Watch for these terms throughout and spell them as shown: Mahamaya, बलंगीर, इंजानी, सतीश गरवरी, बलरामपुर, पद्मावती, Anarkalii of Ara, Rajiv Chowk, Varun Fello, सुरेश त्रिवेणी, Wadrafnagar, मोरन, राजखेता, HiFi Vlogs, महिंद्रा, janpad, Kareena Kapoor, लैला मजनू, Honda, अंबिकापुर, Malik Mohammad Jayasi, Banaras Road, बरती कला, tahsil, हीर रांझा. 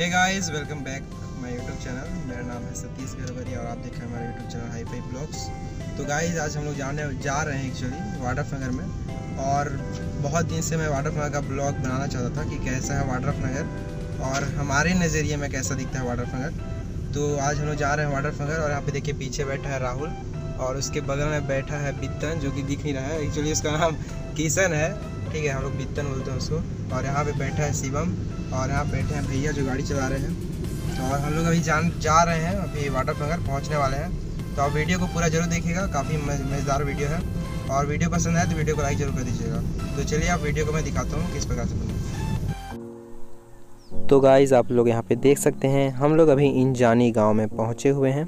Hey guys welcome back my YouTube channel. मेरा नाम है सतीश गरवरी और आप देख रहे हैं हमारा यूट्यूब चैनल हाईफाई ब्लॉग्स। तो गाइस आज हम लोग जा रहे हैं एक्चुअली वाड्रफनगर में, और बहुत दिन से मैं वाड्रफनगर का ब्लॉग बनाना चाहता था कि कैसा है वाड्रफनगर और हमारे नज़रिए में कैसा दिखता है वाड्रफनगर। तो आज हम लोग जा रहे हैं वाड्रफनगर और यहाँ पर देखिए पीछे बैठा है राहुल और उसके बगल में बैठा है बित्तन, जो कि दिख नहीं रहा है, एक्चुअली उसका नाम किशन है, ठीक है, हम लोग बित्तन बोलते हैं उसको। और यहाँ पे बैठा है शिवम और यहाँ बैठे हैं भैया जो गाड़ी चला रहे हैं। और हम लोग अभी जा रहे हैं अभी वाड्रफनगर पहुँचने वाले हैं। तो आप वीडियो को पूरा जरूर देखिएगा, काफ़ी मज़ेदार वीडियो है, और वीडियो पसंद आए तो वीडियो को लाइक जरूर कर दीजिएगा। तो चलिए आप वीडियो को मैं दिखाता हूँ किस प्रकार से बने। तो गाइज़ आप लोग यहाँ पर देख सकते हैं हम लोग अभी इंजानी गाँव में पहुँचे हुए हैं।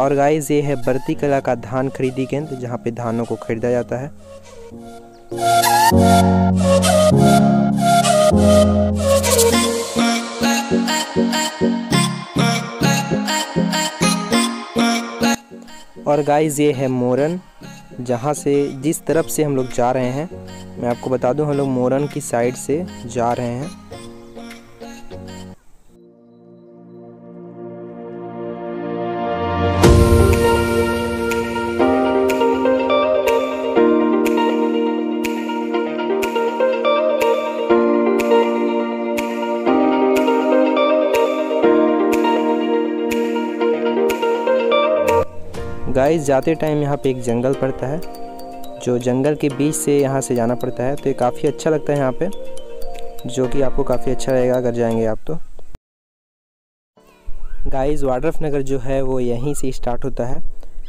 और गाइज़ ये है बरती कला का धान खरीदी केंद्र, जहाँ पे धानों को खरीदा जाता है। और गाइज़ ये है मोरन, जहाँ से जिस तरफ से हम लोग जा रहे हैं, मैं आपको बता दूं हम लोग मोरन की साइड से जा रहे हैं। गाइस जाते टाइम यहाँ पे एक जंगल पड़ता है, जो जंगल के बीच से यहाँ से जाना पड़ता है, तो ये काफ़ी अच्छा लगता है यहाँ पे, जो कि आपको काफ़ी अच्छा रहेगा अगर जाएंगे आप तो। गाइस वाड्रफनगर जो है वो यहीं से स्टार्ट होता है,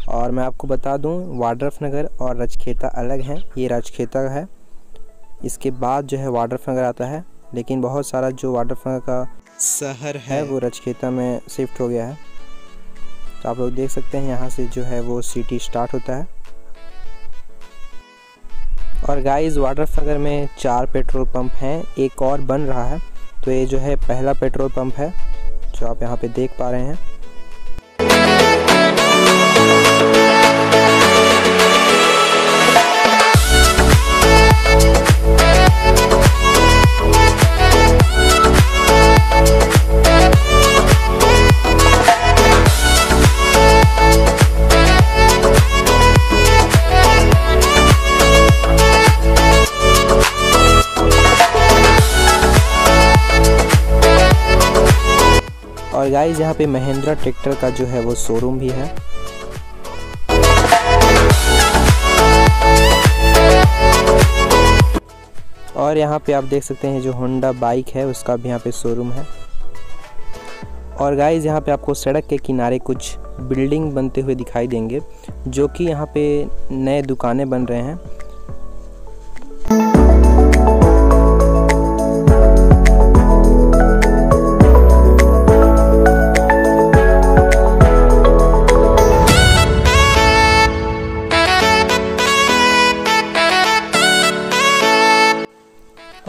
और मैं आपको बता दूं वाड्रफनगर और राजखेता अलग हैं। ये राजखेता है, इसके बाद जो है वाड्रफनगर आता है, लेकिन बहुत सारा जो वाड्रफनगर का शहर है वो राजखेता में शिफ्ट हो गया है। तो आप लोग देख सकते हैं यहाँ से जो है वो सिटी स्टार्ट होता है। और गाइस वाड्रफनगर में 4 पेट्रोल पंप हैं, एक और बन रहा है, तो ये जो है पहला पेट्रोल पंप है जो आप यहाँ पे देख पा रहे हैं। और गाइस यहाँ पे महिंद्रा ट्रैक्टर का जो है वो शोरूम भी है। और यहाँ पे आप देख सकते हैं जो होंडा बाइक है उसका भी यहाँ पे शोरूम है। और गाइस यहाँ पे आपको सड़क के किनारे कुछ बिल्डिंग बनते हुए दिखाई देंगे, जो कि यहाँ पे नए दुकानें बन रहे हैं।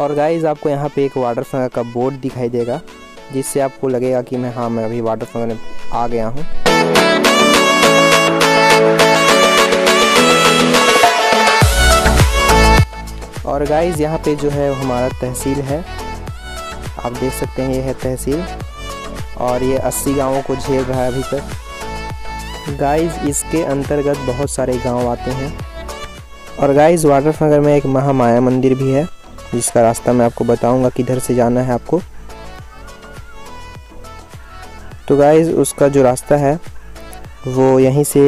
और गाइज़ आपको यहाँ पे एक वाड्रफनगर का बोर्ड दिखाई देगा, जिससे आपको लगेगा कि मैं अभी वाड्रफनगर में आ गया हूँ। और गाइज़ यहाँ पे जो है हमारा तहसील है, आप देख सकते हैं ये है तहसील, और ये 80 गांवों को झेल रहा है अभी तक। गाइज़ इसके अंतर्गत बहुत सारे गांव आते हैं। और गाइज़ वाड्रफनगर में एक महामाया मंदिर भी है, जिसका रास्ता मैं आपको बताऊंगा किधर से जाना है आपको। तो गाइज़ उसका जो रास्ता है वो यहीं से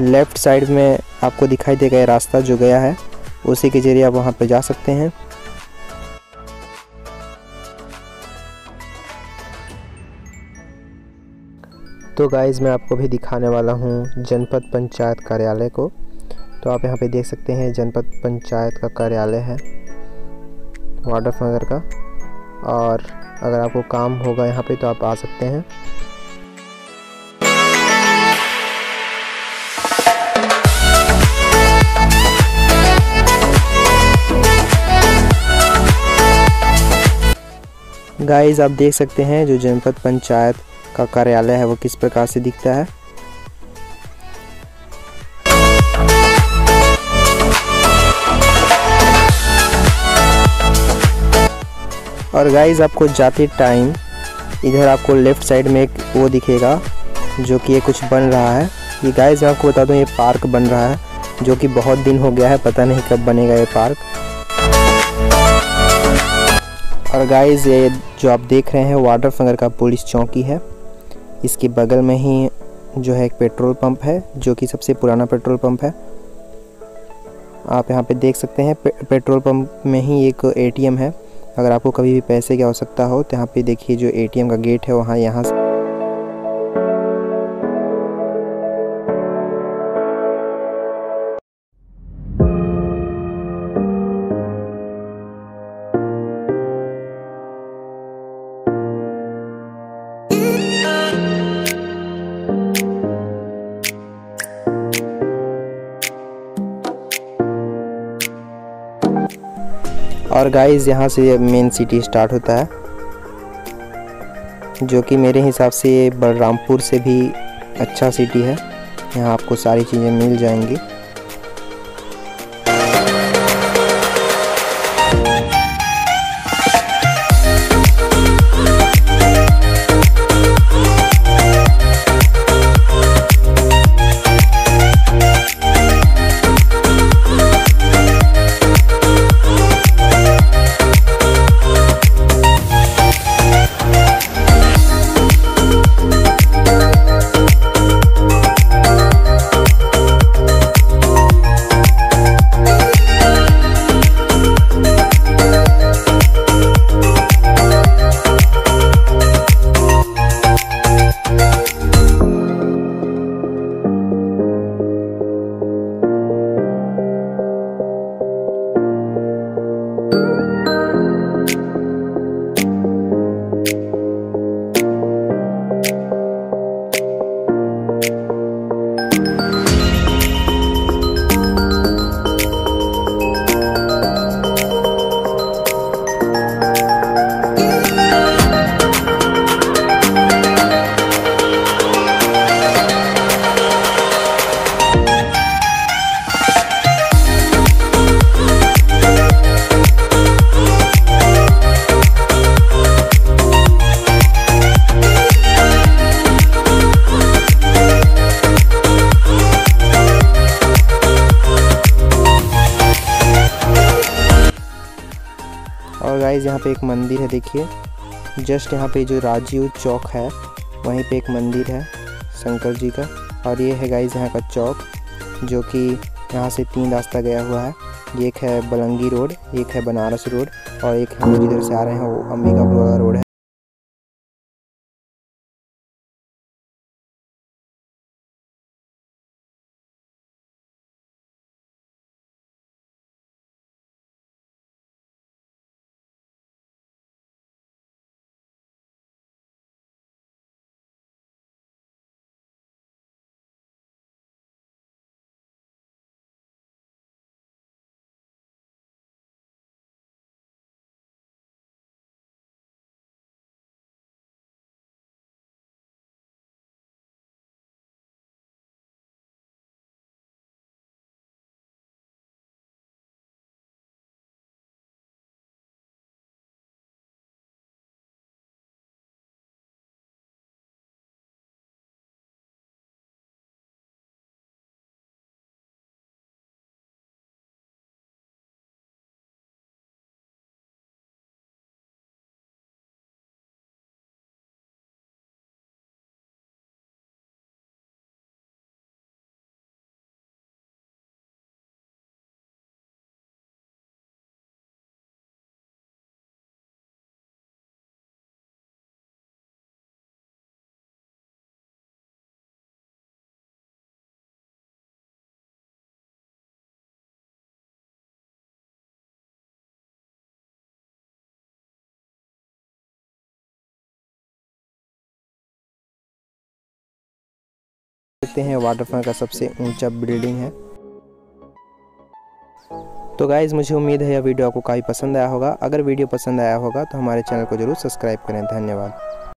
लेफ़्ट साइड में आपको दिखाई देगा, ये रास्ता जो गया है उसी के जरिए आप वहाँ पे जा सकते हैं। तो गाइज़ मैं आपको भी दिखाने वाला हूँ जनपद पंचायत कार्यालय को। तो आप यहाँ पे देख सकते हैं जनपद पंचायत का कार्यालय है वाड्रफनगर का, और अगर आपको काम होगा यहाँ पे तो आप आ सकते हैं। गाइस आप देख सकते हैं जो जनपद पंचायत का कार्यालय है वो किस प्रकार से दिखता है। और गाइस आपको जाते टाइम इधर आपको लेफ़्ट साइड में एक वो दिखेगा जो कि ये कुछ बन रहा है। ये गाइस मैं आपको बता दूं ये पार्क बन रहा है जो कि बहुत दिन हो गया है, पता नहीं कब बनेगा ये पार्क। और गाइस ये जो आप देख रहे हैं वाड्रफनगर का पुलिस चौकी है, इसके बगल में ही जो है एक पेट्रोल पंप है जो कि सबसे पुराना पेट्रोल पंप है। आप यहाँ पे देख सकते हैं पेट्रोल पंप में ही एक ATM है, अगर आपको कभी भी पैसे की आवश्यकता हो तो यहाँ पे देखिए जो ATM का गेट है वहाँ यहाँ से। और गाइस यहाँ से मेन सिटी स्टार्ट होता है जो कि मेरे हिसाब से बलरामपुर से भी अच्छा सिटी है। यहाँ आपको सारी चीज़ें मिल जाएंगी। गाइस यहाँ पे एक मंदिर है, देखिए जस्ट यहाँ पे जो राजीव चौक है वहीं पे एक मंदिर है शंकर जी का। और ये है गाइस यहाँ का चौक जो कि यहाँ से 3 रास्ता गया हुआ है। एक है बलंगीर रोड, एक है बनारस रोड और एक हम लोग इधर से आ रहे हैं वो अंबिकापुर रोड है। देखते हैं वाटरफ्रंट का सबसे ऊंचा बिल्डिंग है। तो गाइज मुझे उम्मीद है यह वीडियो आपको काफ़ी पसंद आया होगा। अगर वीडियो पसंद आया होगा तो हमारे चैनल को जरूर सब्सक्राइब करें। धन्यवाद।